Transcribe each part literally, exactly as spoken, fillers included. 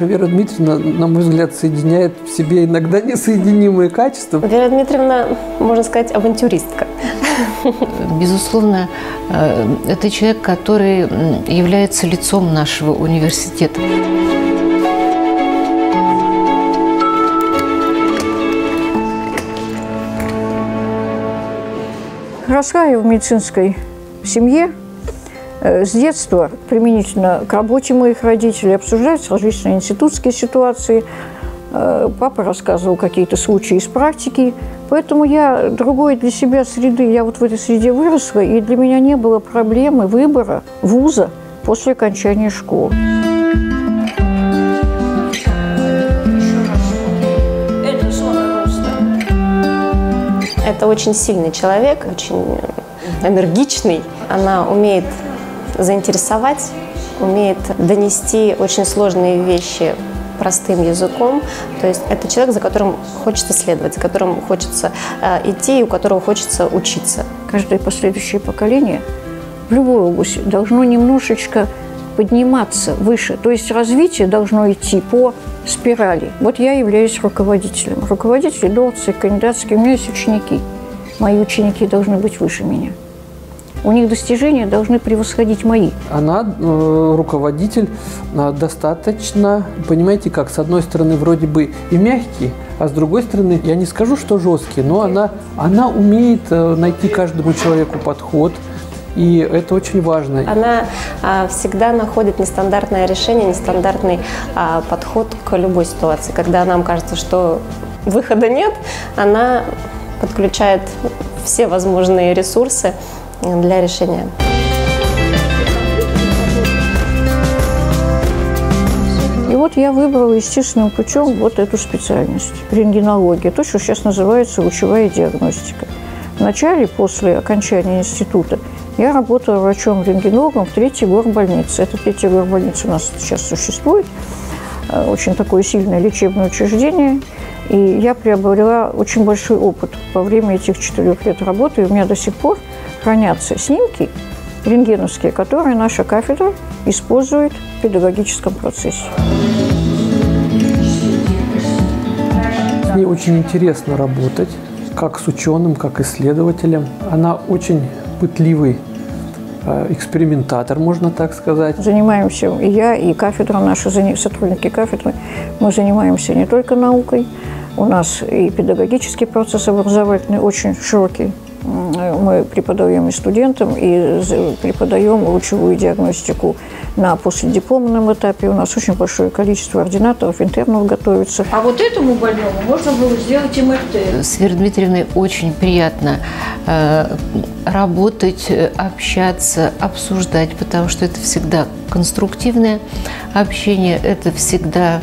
наша Вера Дмитриевна, на мой взгляд, соединяет в себе иногда несоединимые качества. Вера Дмитриевна, можно сказать, авантюристка. Безусловно, это человек, который является лицом нашего университета. Росла я в медицинской семье. С детства, применительно к работе моих родителей, обсуждаются различные институтские ситуации. Папа рассказывал какие-то случаи из практики. Поэтому я другой для себя среды, я вот в этой среде выросла, и для меня не было проблемы выбора вуза после окончания школы. Это очень сильный человек, очень энергичный. Она умеет заинтересовать, умеет донести очень сложные вещи простым языком. То есть это человек, за которым хочется следовать, за которым хочется э, идти, и у которого хочется учиться. Каждое последующее поколение в любой области должно немножечко подниматься выше. То есть развитие должно идти по спирали. Вот я являюсь руководителем. Руководитель, доцент, кандидатский. У меня есть ученики. Мои ученики должны быть выше меня. У них достижения должны превосходить мои. Она э, руководитель достаточно, понимаете как, с одной стороны вроде бы и мягкий, а с другой стороны, я не скажу, что жесткий, но она, она умеет найти каждому человеку подход. И это очень важно. Она а, всегда находит нестандартное решение, нестандартный а, подход к любой ситуации. Когда нам кажется, что выхода нет, она подключает все возможные ресурсы для решения. И вот я выбрала естественным путем вот эту специальность – рентгенология, то, что сейчас называется лучевая диагностика. Вначале, после окончания института, я работала врачом-рентгенологом в третьей горбольнице. Эта третья горбольница у нас сейчас существует. Очень такое сильное лечебное учреждение. И я приобрела очень большой опыт во время этих четырех лет работы. И у меня до сих пор хранятся снимки рентгеновские, которые наша кафедра использует в педагогическом процессе. С ней очень интересно работать, как с ученым, как исследователем. Она очень пытливый экспериментатор, можно так сказать. Занимаемся и я, и кафедра, наши сотрудники кафедры. Мы занимаемся не только наукой. У нас и педагогический процесс образовательный очень широкий. Мы преподаем и студентам, и преподаем лучевую диагностику на последипломном этапе. У нас очень большое количество ординаторов, интернов готовится. А вот этому больному можно было сделать эм эр тэ. С Верой Дмитриевной очень приятно э, работать, общаться, обсуждать, потому что это всегда конструктивное общение, это всегда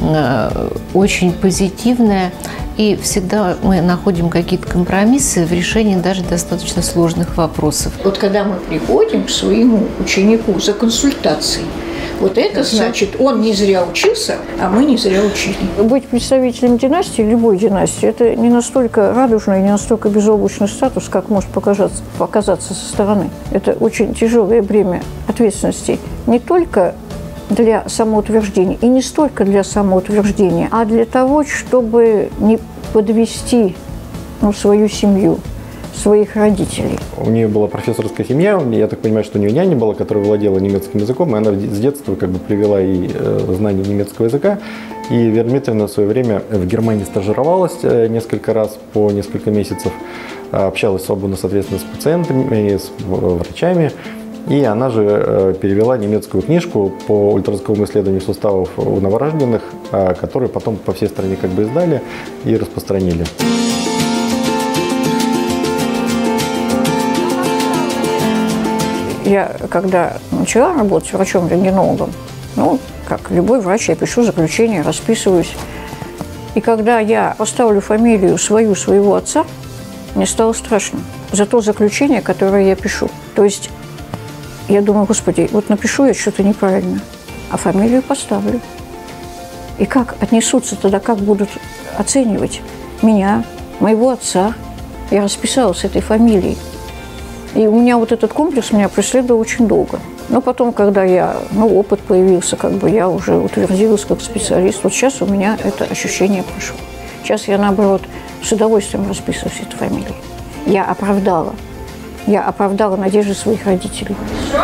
э, очень позитивное. И всегда мы находим какие-то компромиссы в решении даже достаточно сложных вопросов. Вот когда мы приходим к своему ученику за консультацией, вот это значит, он не зря учился, а мы не зря учили. Быть представителем династии, любой династии, это не настолько радужный, не настолько безоблачный статус, как может показаться, показаться со стороны. Это очень тяжелое бремя ответственности не только для самоутверждения. И не столько для самоутверждения, а для того, чтобы не подвести ну, свою семью, своих родителей. У нее была профессорская семья, я так понимаю, что у нее няня была, которая владела немецким языком, и она с детства как бы привела ей знание немецкого языка. И Вера Дмитриевна в свое время в Германии стажировалась несколько раз по несколько месяцев, общалась свободно, соответственно, с пациентами, с врачами. И она же перевела немецкую книжку по ультразвуковому исследованию суставов у новорожденных, которую потом по всей стране как бы издали и распространили. Я, когда начала работать врачом-рентгенологом, ну, как любой врач, я пишу заключение, расписываюсь. И когда я поставлю фамилию свою, своего отца, мне стало страшно за то заключение, которое я пишу. То есть я думаю, господи, вот напишу я что-то неправильно, а фамилию поставлю. И как отнесутся тогда, как будут оценивать меня, моего отца? Я расписалась этой фамилией. И у меня вот этот комплекс меня преследовал очень долго. Но потом, когда я, ну, опыт появился, как бы я уже утвердилась как специалист, вот сейчас у меня это ощущение прошло. Сейчас я, наоборот, с удовольствием расписываю все эти фамилии. Я оправдала. Я оправдала надежды своих родителей. Что?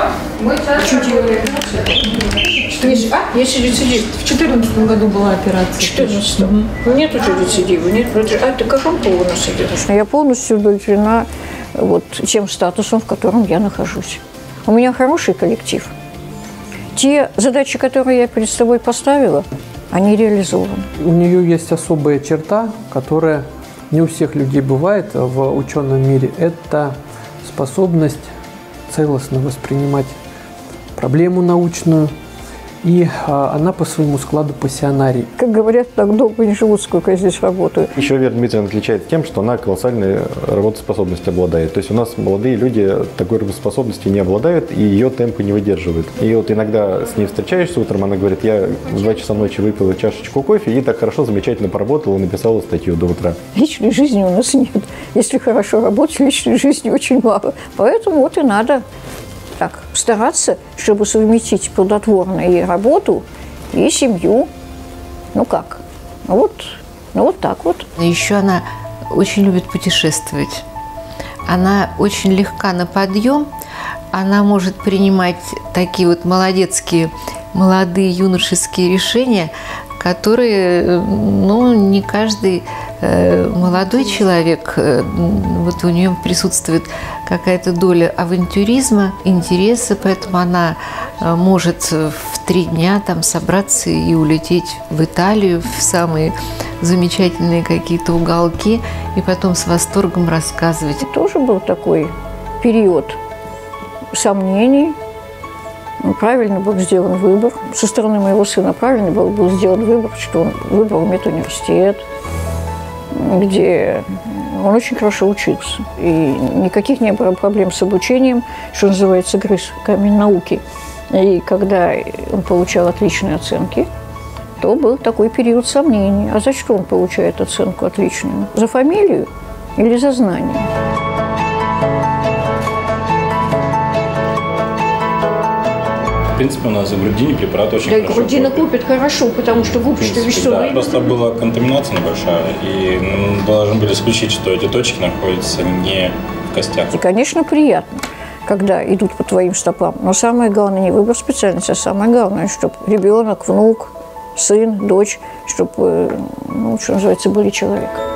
А? Если рецидив. В четырнадцатом году была операция. В четырнадцатом? Угу. Нет уже рецидива. Нет. А ты каком полу у нас идешь? Я полностью удовлетворена вот тем статусом, в котором я нахожусь. У меня хороший коллектив. Те задачи, которые я перед собой поставила, они реализованы. У нее есть особая черта, которая не у всех людей бывает в ученом мире. Это способность целостно воспринимать проблему научную. И а, она по своему складу пассионарий. Как говорят, так долго не живут, сколько я здесь работаю. Еще Вера Дмитриевна отличается тем, что она колоссальной работоспособностью обладает. То есть у нас молодые люди такой работоспособностью не обладают и ее темпы не выдерживают. И вот иногда с ней встречаешься утром, она говорит, я в два часа ночи выпила чашечку кофе и так хорошо, замечательно поработала, написала статью до утра. Личной жизни у нас нет. Если хорошо работать, личной жизни очень мало. Поэтому вот и надо так стараться, чтобы совместить плодотворную и работу, и семью. Ну как? Ну вот, ну вот так вот. Еще она очень любит путешествовать. Она очень легка на подъем. Она может принимать такие вот молодецкие, молодые юношеские решения, которые, ну, не каждый э, молодой человек, э, вот у нее присутствует какая-то доля авантюризма, интереса, поэтому она э, может в три дня там собраться и улететь в Италию, в самые замечательные какие-то уголки, и потом с восторгом рассказывать. Это тоже был такой период сомнений. Правильно был сделан выбор. Со стороны моего сына правильно был, был сделан выбор, что он выбрал медуниверситет, где он очень хорошо учился. И никаких не было проблем с обучением, что называется, грыз камень науки. И когда он получал отличные оценки, то был такой период сомнений. А за что он получает оценку отличную? За фамилию или за знание? В принципе, у нас в грудине препарат очень да, хорошо. Да, грудина купит хорошо, потому что в обществе весело. Да, просто была контаминация небольшая, и должны были исключить, что эти точки находятся не в костях. И, конечно, приятно, когда идут по твоим стопам. Но самое главное не выбор специальности, а самое главное, чтобы ребенок, внук, сын, дочь, чтобы, ну, что называется, были человеком.